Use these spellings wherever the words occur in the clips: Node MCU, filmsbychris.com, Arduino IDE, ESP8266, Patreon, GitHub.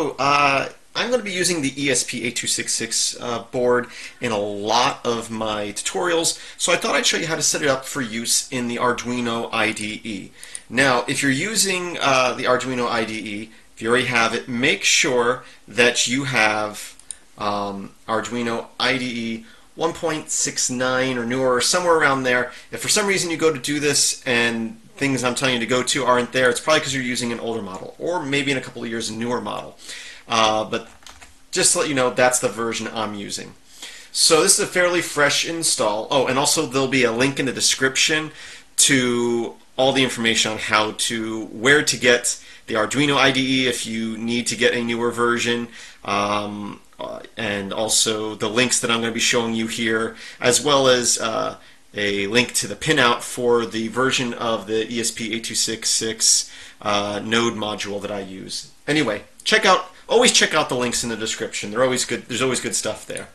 So I'm going to be using the ESP8266 board in a lot of my tutorials, so I thought I'd show you how to set it up for use in the Arduino IDE. Now, if you're using the Arduino IDE, if you already have it, make sure that you have Arduino IDE 1.69 or newer, or somewhere around there. If for some reason you go to do this and things I'm telling you to go to aren't there, it's probably because you're using an older model, or maybe in a couple of years a newer model. But just to let you know, that's the version I'm using. So this is a fairly fresh install. Oh, and also there'll be a link in the description to all the information on how to, where to get the Arduino IDE if you need to get a newer version, and also the links that I'm going to be showing you here, as well as a link to the pinout for the version of the ESP8266 node module that I use. Anyway, always check out the links in the description. They're always good. There's always good stuff there.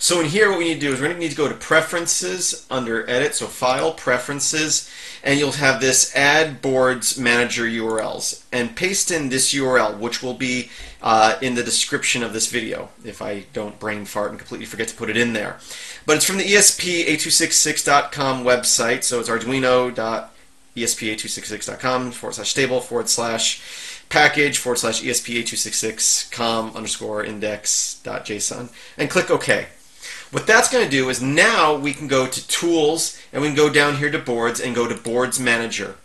So in here, what we need to do is we're going to need to go to Preferences, under Edit, so File, Preferences, and you'll have this Add Boards Manager URLs, and paste in this URL, which will be in the description of this video, if I don't brain fart and completely forget to put it in there. But it's from the ESP8266.com website, so it's arduino.esp8266.com/stable/package/ESP8266.com_index.json, and click OK. What that's going to do is now we can go to Tools, and we can go down here to Boards and go to Boards Manager.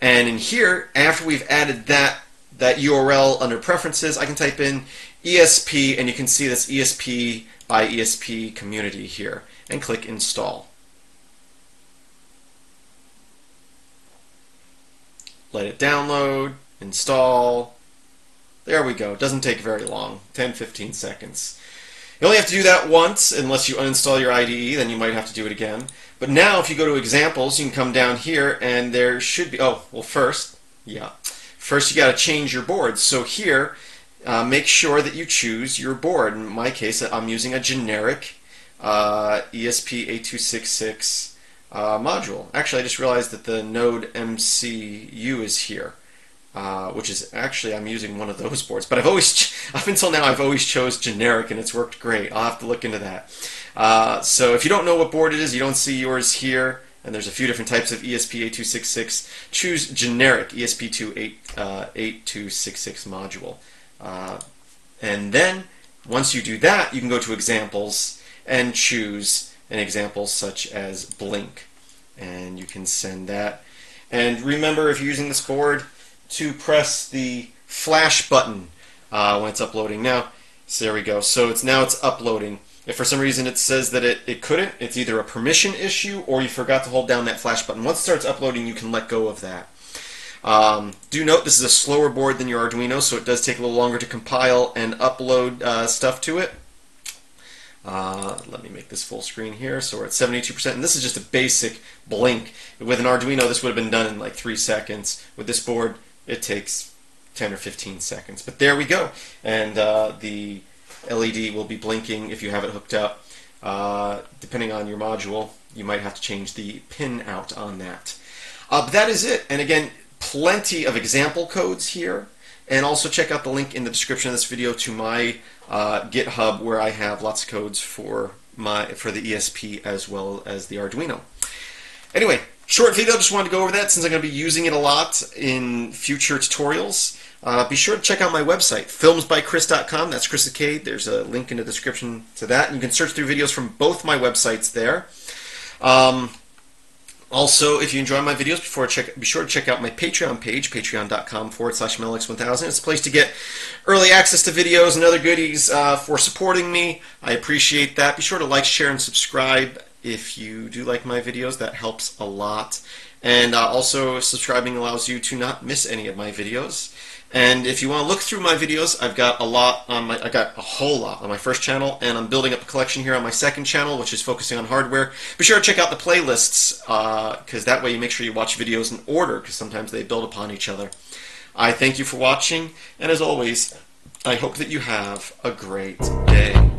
And in here, after we've added that URL under Preferences, I can type in ESP, and you can see this ESP by ESP community here, and click Install. Let it download, install. There we go. It doesn't take very long, 10-15 seconds. You only have to do that once, unless you uninstall your IDE, then you might have to do it again. But now if you go to examples, you can come down here and there should be, oh, well first you got to change your board. So here, make sure that you choose your board. In my case, I'm using a generic ESP8266 module. Actually, I just realized that the Node MCU is here. Which is actually, I'm using one of those boards, but up until now I've always chose generic and it's worked great. I'll have to look into that. So if you don't know what board it is, you don't see yours here, and there's a few different types of ESP8266, choose generic ESP8266 module. And then once you do that, you can go to examples and choose an example such as Blink, and you can send that. And remember, if you're using this board, to press the flash button when it's uploading. Now, so there we go. So now it's uploading. If for some reason it says that it couldn't, it's either a permission issue or you forgot to hold down that flash button. Once it starts uploading, you can let go of that. Do note this is a slower board than your Arduino, so it does take a little longer to compile and upload stuff to it. Let me make this full screen here. So we're at 72%, and this is just a basic Blink. With an Arduino, this would have been done in like 3 seconds. With this board, it takes 10 or 15 seconds. But there we go. And the LED will be blinking if you have it hooked up. Depending on your module, you might have to change the pin out on that. But that is it. And again, plenty of example codes here. And also check out the link in the description of this video to my GitHub, where I have lots of codes for the ESP as well as the Arduino. Anyway, short video, just wanted to go over that since I'm going to be using it a lot in future tutorials. Be sure to check out my website, filmsbychris.com. That's Chris with a K. There's a link in the description to that. And you can search through videos from both my websites there. Also, if you enjoy my videos, be sure to check out my Patreon page, patreon.com/MLX1000. It's a place to get early access to videos and other goodies for supporting me. I appreciate that. Be sure to like, share, and subscribe if you do like my videos. That helps a lot. And also, subscribing allows you to not miss any of my videos. And if you want to look through my videos, I've got I got a whole lot on my first channel, and I'm building up a collection here on my second channel, which is focusing on hardware. Be sure to check out the playlists, because that way you make sure you watch videos in order, because sometimes they build upon each other. I thank you for watching, and as always, I hope that you have a great day.